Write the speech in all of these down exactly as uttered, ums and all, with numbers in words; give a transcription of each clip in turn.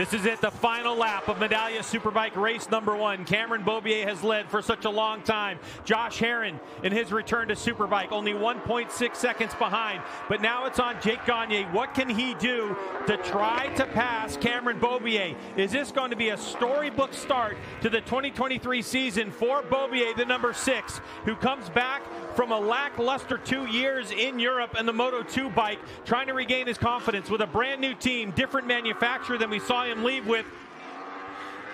This is it, the final lap of Medallia Superbike race number one. Cameron Beaubier has led for such a long time. Josh Herrin in his return to Superbike, only one point six seconds behind. But now it's on Jake Gagne. What can he do to try to pass Cameron Beaubier? Is this going to be a storybook start to the twenty twenty-three season for Beaubier, the number six, who comes back from a lackluster two years in Europe and the Moto two bike, trying to regain his confidence with a brand new team, different manufacturer than we saw him leave with?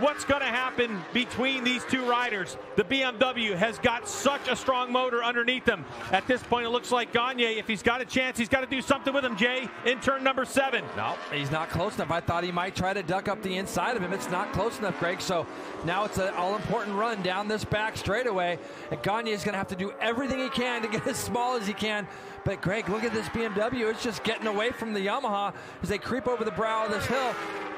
What's going to happen between these two riders? The B M W has got such a strong motor underneath them. At this point, it looks like Gagne, if he's got a chance, he's got to do something with him, Jay, in turn number seven. No, he's not close enough. I thought he might try to duck up the inside of him. It's not close enough, Greg. So now it's an all-important run down this back straightaway. And Gagne is going to have to do everything he can to get as small as he can. But, Greg, look at this B M W. It's just getting away from the Yamaha as they creep over the brow of this hill.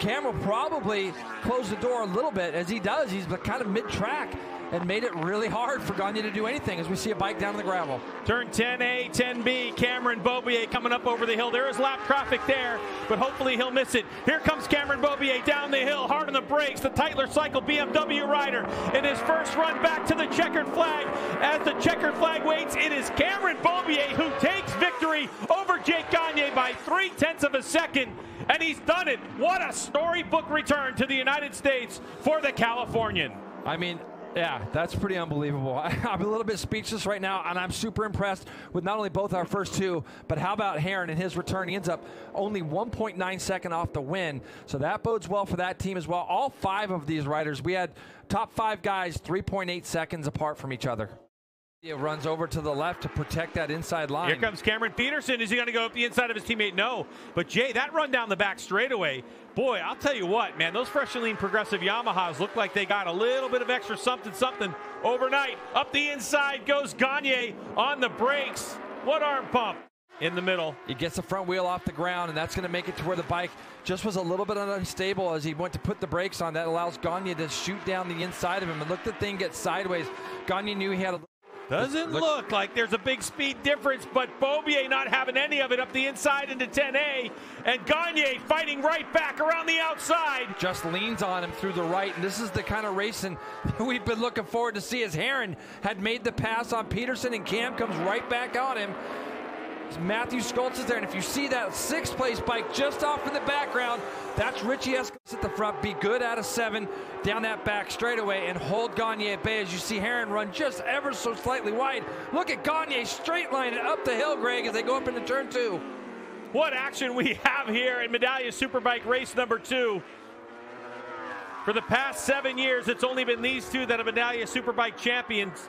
Cam will probably close the door a little bit. As he does, he's kind of mid-track and made it really hard for Gagne to do anything as we see a bike down in the gravel. Turn ten A, ten B, Cameron Beaubier coming up over the hill. There is lap traffic there, but hopefully he'll miss it. Here comes Cameron Beaubier down the hill, hard on the brakes. The Tytlers Cycle B M W rider in his first run back to the checkered flag. As the checkered flag waits, it is Cameron Beaubier who takes victory over Jake Gagne by three-tenths of a second. And he's done it. What a storybook return to the United States for the Californian. I mean, yeah, that's pretty unbelievable. I, I'm a little bit speechless right now, and I'm super impressed with not only both our first two, but how about Herrin and his return? He ends up only one point nine seconds off the win, so that bodes well for that team as well. All five of these riders, we had top five guys three point eight seconds apart from each other. It runs over to the left to protect that inside line. Here comes Cameron Petersen. Is he going to go up the inside of his teammate? No. But, Jay, that run down the back straightaway, boy, I'll tell you what, man, those freshly lean progressive Yamahas look like they got a little bit of extra something-something overnight. Up the inside goes Gagne on the brakes. What arm pump in the middle. He gets the front wheel off the ground, and that's going to make it to where the bike just was a little bit unstable as he went to put the brakes on. That allows Gagne to shoot down the inside of him. And look, the thing gets sideways. Gagne knew he had a... Doesn't look, look like there's a big speed difference, but Beaubier not having any of it up the inside into ten A, and Gagne fighting right back around the outside. Just leans on him through the right, and this is the kind of racing we've been looking forward to see, as Herrin had made the pass on Petersen, and Cam comes right back on him. Matthew Scholtz is there, and if you see that sixth place bike just off in the background, that's Richie Eskens at the front. Be good out of seven down that back straightaway and hold Gagne at bay as you see Herrin run just ever so slightly wide. Look at Gagne straight lining up the hill, Greg, as they go up into turn two. What action we have here in Medallia Superbike race number two. For the past seven years, it's only been these two that have Medallia Superbike champions,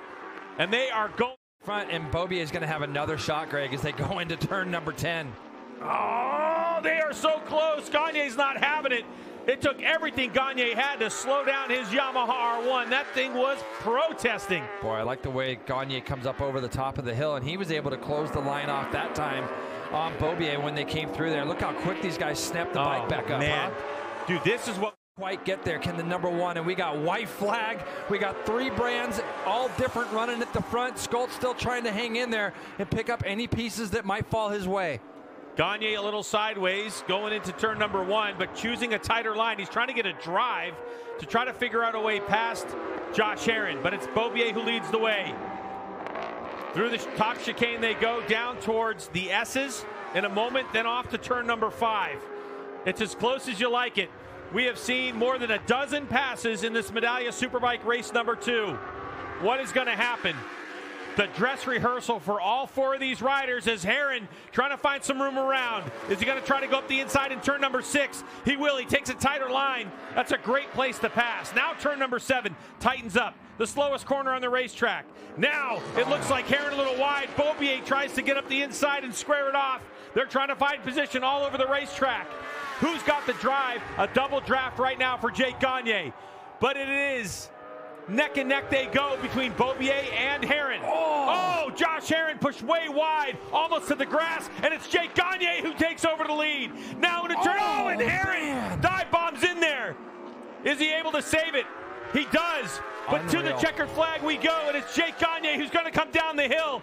and they are going front, and Beaubier is going to have another shot, Greg, as they go into turn number ten. Oh, they are so close. Gagne's not having it. It took everything Gagne had to slow down his Yamaha R one. That thing was protesting. Boy, I like the way Gagne comes up over the top of the hill, and he was able to close the line off that time on Beaubier when they came through there. Look how quick these guys snapped the oh, bike back up, man. Huh? Dude, this is what... White get there, can the number one, and we got white flag. We got three brands, all different, running at the front. Scholtz still trying to hang in there and pick up any pieces that might fall his way. Gagne a little sideways going into turn number one, but choosing a tighter line. He's trying to get a drive to try to figure out a way past Josh Herrin, but it's Beaubier who leads the way. Through the top chicane they go, down towards the S's in a moment, then off to turn number five. It's as close as you like it. We have seen more than a dozen passes in this Medallia Superbike race number two. What is going to happen? The dress rehearsal for all four of these riders as Herrin trying to find some room around. Is he going to try to go up the inside in turn number six? He will. He takes a tighter line. That's a great place to pass. Now turn number seven tightens up. The slowest corner on the racetrack. Now it looks like Herrin a little wide. Beaubier tries to get up the inside and square it off. They're trying to find position all over the racetrack. Who's got the drive? A double draft right now for Jake Gagne. But it is neck and neck they go between Beaubier and Herrin. Oh. oh, Josh Herrin pushed way wide, almost to the grass, and it's Jake Gagne who takes over the lead. Now in a turn, oh, oh and Herrin dive bombs in there. Is he able to save it? He does. But Unreal. To the checkered flag we go, and it's Jake Gagne who's going to come down the hill.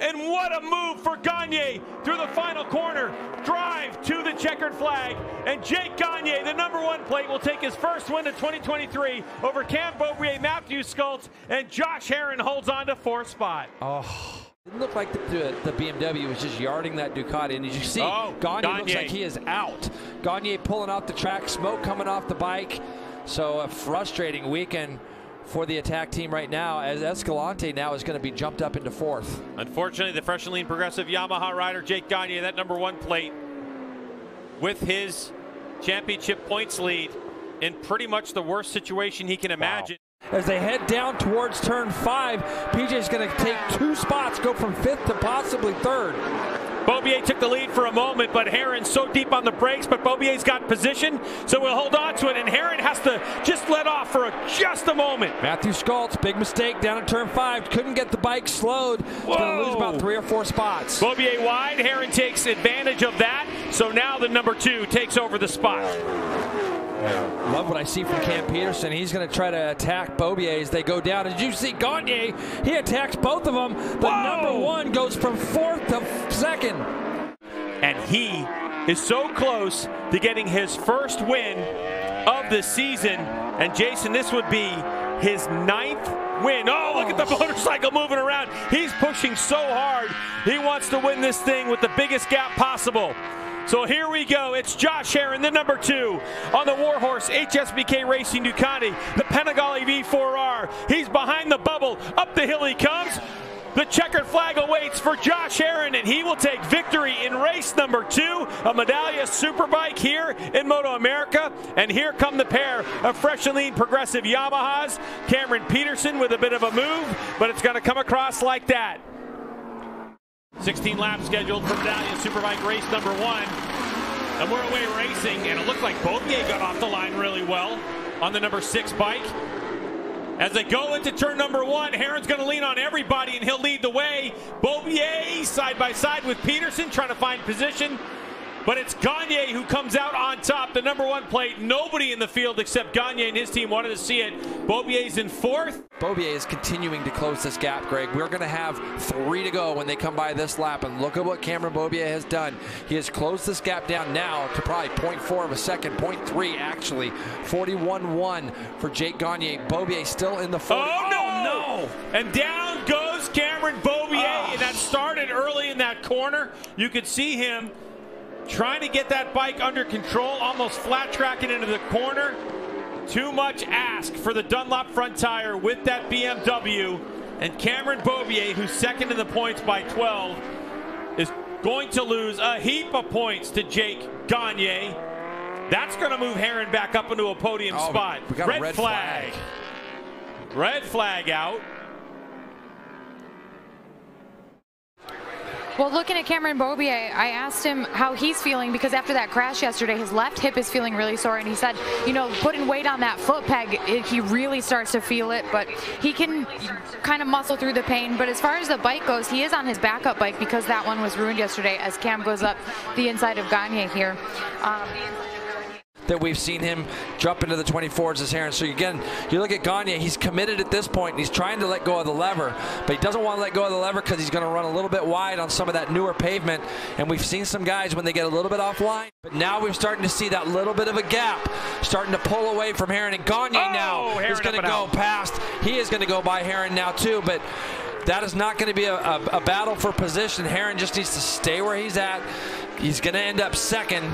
And what a move for Gagne through the final corner. Drive to the checkered flag. And Jake Gagne, the number one plate, will take his first win of twenty twenty-three over Cam Beaubier, Matthew Scholtz, and Josh Herrin holds on to fourth spot. Oh. It looked like the, the, the B M W was just yarding that Ducati, and as you see, oh, Gagne, Gagne looks like he is out. Gagne pulling off the track, smoke coming off the bike. So a frustrating weekend for the attack team right now, as Escalante now is going to be jumped up into fourth. Unfortunately, the fresh and lean progressive Yamaha rider Jake Gagne, that number one plate, with his championship points lead, in pretty much the worst situation he can imagine. Wow. As they head down towards turn five, P J's going to take two spots, go from fifth to possibly third. Beaubier took the lead for a moment, but Herrin's so deep on the brakes, but Beaubier's got position, so we'll hold on to it, and Herrin has to just let off for a, just a moment. Matthew Scholtz, big mistake down in turn five, couldn't get the bike slowed. He's going to lose about three or four spots. Beaubier wide, Herrin takes advantage of that, so now the number two takes over the spot. Yeah. Love what I see from Cam Petersen. He's going to try to attack Beaubier as they go down. Did you see Gagne? He attacks both of them. The Whoa. number one goes from fourth to second. And he is so close to getting his first win of the season. And Jason, this would be his ninth win. Oh, look at the motorcycle moving around. He's pushing so hard. He wants to win this thing with the biggest gap possible. So here we go. It's Josh Herrin, the number two, on the Warhorse H S B K Racing Ducati, the Panigale V four R. He's behind the bubble. Up the hill he comes. The checkered flag awaits for Josh Herrin, and he will take victory in race number two, a Medallia Superbike here in MotoAmerica. And here come the pair of fresh and lean progressive Yamahas. Cameron Petersen with a bit of a move, but it's going to come across like that. sixteen laps scheduled for Medallia Superbike race number one. And we're away racing, and it looked like Beaubier got off the line really well on the number six bike. As they go into turn number one, Herrin's going to lean on everybody, and he'll lead the way. Beaubier side by side with Petersen trying to find position. But it's Gagne who comes out on top, the number one plate. Nobody in the field except Gagne and his team wanted to see it. Beaubier's in fourth. Beaubier is continuing to close this gap, Greg. We're going to have three to go when they come by this lap, and look at what Cameron Beaubier has done. He has closed this gap down now to probably point four of a second, point three actually. forty-one one for Jake Gagne. Beaubier still in the forties. Oh, no! Oh, no! And down goes Cameron Beaubier, oh. and that started early in that corner. You could see him trying to get that bike under control, almost flat tracking into the corner. Too much ask for the Dunlop front tire with that B M W. And Cameron Beaubier, who's second in the points by twelve, is going to lose a heap of points to Jake Gagne. That's going to move Herrin back up into a podium oh, spot. We got red, a red flag. flag. Red flag out. Well, looking at Cameron Beaubier, I asked him how he's feeling, because after that crash yesterday, his left hip is feeling really sore, and he said, you know, putting weight on that foot peg, it, he really starts to feel it, but he can kind of muscle through the pain. But as far as the bike goes, he is on his backup bike because that one was ruined yesterday as Cam goes up the inside of Gagne here. Um, that we've seen him jump into the twenty-fours as Herrin. So again, you look at Gagne, he's committed at this point, and he's trying to let go of the lever, but he doesn't want to let go of the lever because he's going to run a little bit wide on some of that newer pavement, and we've seen some guys when they get a little bit offline, but now we're starting to see that little bit of a gap starting to pull away from Herrin, and Gagne oh, now Herrin is going to go out. past. He is going to go by Herrin now too, but that is not going to be a, a, a battle for position. Herrin just needs to stay where he's at. He's going to end up second.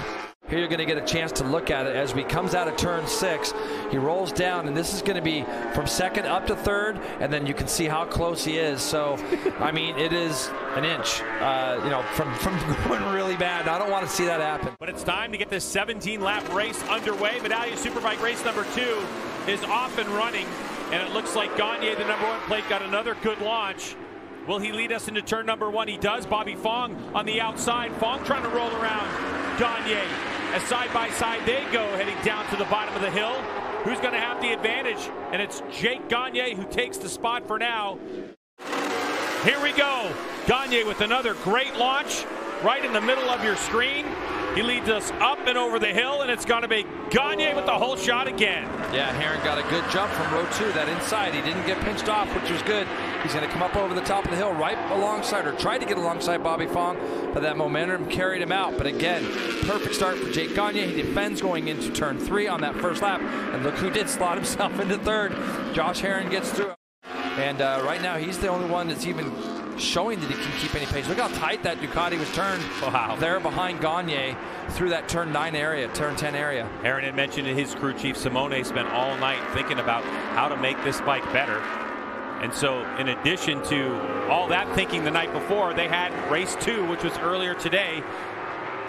Here you're going to get a chance to look at it as he comes out of turn six. He rolls down, and this is going to be from second up to third, and then you can see how close he is. So, I mean, it is an inch, uh, you know, from, from going really bad. I don't want to see that happen. But it's time to get this seventeen lap race underway. Medallia Superbike race number two is off and running, and it looks like Gagne, the number one plate, got another good launch. Will he lead us into turn number one? He does. Bobby Fong on the outside. Fong trying to roll around Gagne. As side by side they go, heading down to the bottom of the hill. Who's going to have the advantage? And it's Jake Gagne who takes the spot for now. Here we go. Gagne with another great launch right in the middle of your screen. He leads us up and over the hill, and it's going to be Gagne with the whole shot again. Yeah, Herrin got a good jump from row two, that inside. He didn't get pinched off, which was good. He's going to come up over the top of the hill right alongside, or tried to get alongside Bobby Fong, but that momentum carried him out. But again, perfect start for Jake Gagne. He defends going into turn three on that first lap, and look who did slot himself into third. Josh Herrin gets through. And uh, right now, he's the only one that's even showing that he can keep any pace. Look how tight that Ducati was turned. Wow. There behind Gagne through that turn nine area, turn ten area. Herrin had mentioned that his crew chief, Simone, spent all night thinking about how to make this bike better. And so, in addition to all that thinking the night before, they had race two, which was earlier today.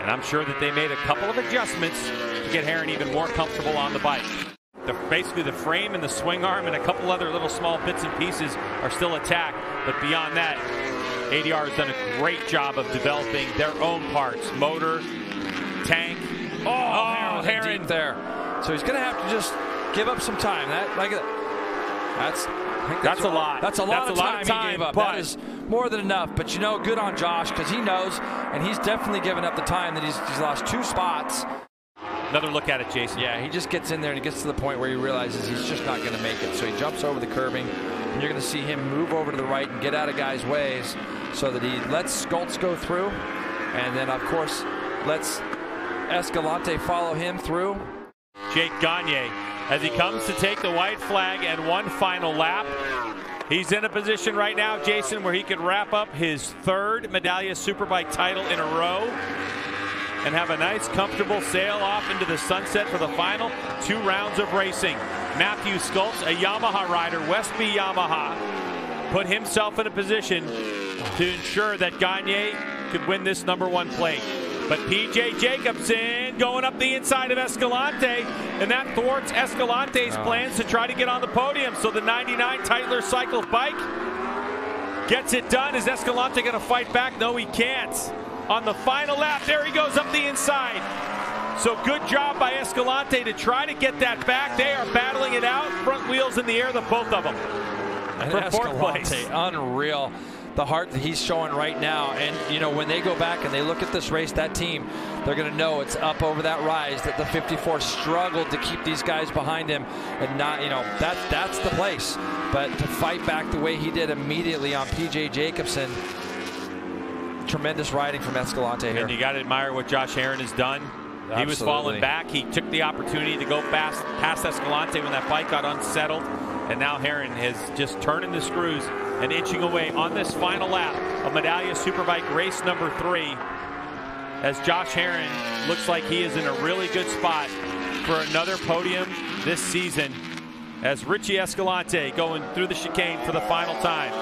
And I'm sure that they made a couple of adjustments to get Herrin even more comfortable on the bike. The, basically the frame and the swing arm and a couple other little small bits and pieces are still intact, but beyond that, A D R has done a great job of developing their own parts. Motor, tank. Oh, oh Herrin there. So he's going to have to just give up some time. That like that's I think that's, that's a lot. That's a lot, that's of, a lot time of time he gave up. But that is more than enough. But you know, good on Josh, because he knows, and he's definitely given up the time that he's, he's lost two spots. Another look at it, Jason. Yeah, he just gets in there and he gets to the point where he realizes he's just not going to make it. So he jumps over the curbing, and you're going to see him move over to the right and get out of guys' ways so that he lets Scholtz go through, and then, of course, lets Escalante follow him through. Jake Gagne, as he comes to take the white flag and one final lap. He's in a position right now, Jason, where he could wrap up his third Medallia Superbike title in a row and have a nice, comfortable sail off into the sunset for the final two rounds of racing. Matthew Scholtz, a Yamaha rider, Westby Yamaha, put himself in a position to ensure that Gagne could win this number one plate. But P J Jacobson going up the inside of Escalante, and that thwarts Escalante's oh. plans to try to get on the podium. So the ninety-nine Tytlers Cycle bike gets it done. Is Escalante going to fight back? No, he can't. On the final lap, there he goes up the inside. So good job by Escalante to try to get that back. They are battling it out. Front wheels in the air, the both of them. And for Escalante, fourth place. Unreal. The heart that he's showing right now. And, you know, when they go back and they look at this race, that team, they're going to know it's up over that rise that the fifty-four struggled to keep these guys behind him. And not, you know, that, that's the place. But to fight back the way he did immediately on P J Jacobson, tremendous riding from Escalante here. And you got to admire what Josh Herrin has done. Absolutely. He was falling back. He took the opportunity to go fast past Escalante when that bike got unsettled. And now Herrin is just turning the screws and inching away on this final lap of Medallia Superbike race number three, as Josh Herrin looks like he is in a really good spot for another podium this season, as Richie Escalante going through the chicane for the final time.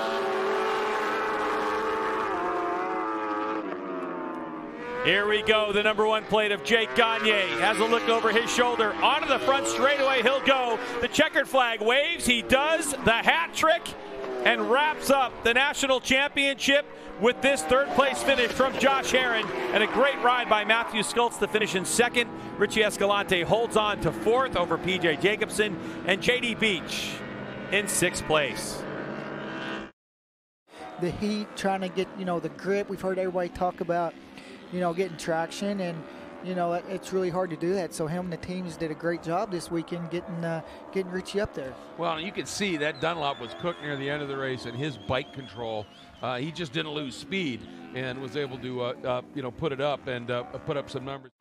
Here we go, the number one plate of Jake Gagne has a look over his shoulder. Onto the front straightaway, he'll go. The checkered flag waves, he does the hat trick, and wraps up the national championship with this third place finish from Josh Herrin, and a great ride by Matthew Scholtz to finish in second. Richie Escalante holds on to fourth over P J Jacobson, and J D Beach in sixth place. The heat, trying to get, you know, the grip. We've heard everybody talk about, you know, getting traction, and you know it, it's really hard to do that. So him and the teams did a great job this weekend getting uh, getting Richie up there. Well, you could see that Dunlop was cooked near the end of the race, and his bike control, uh, he just didn't lose speed and was able to uh, uh, you know put it up and uh, put up some numbers.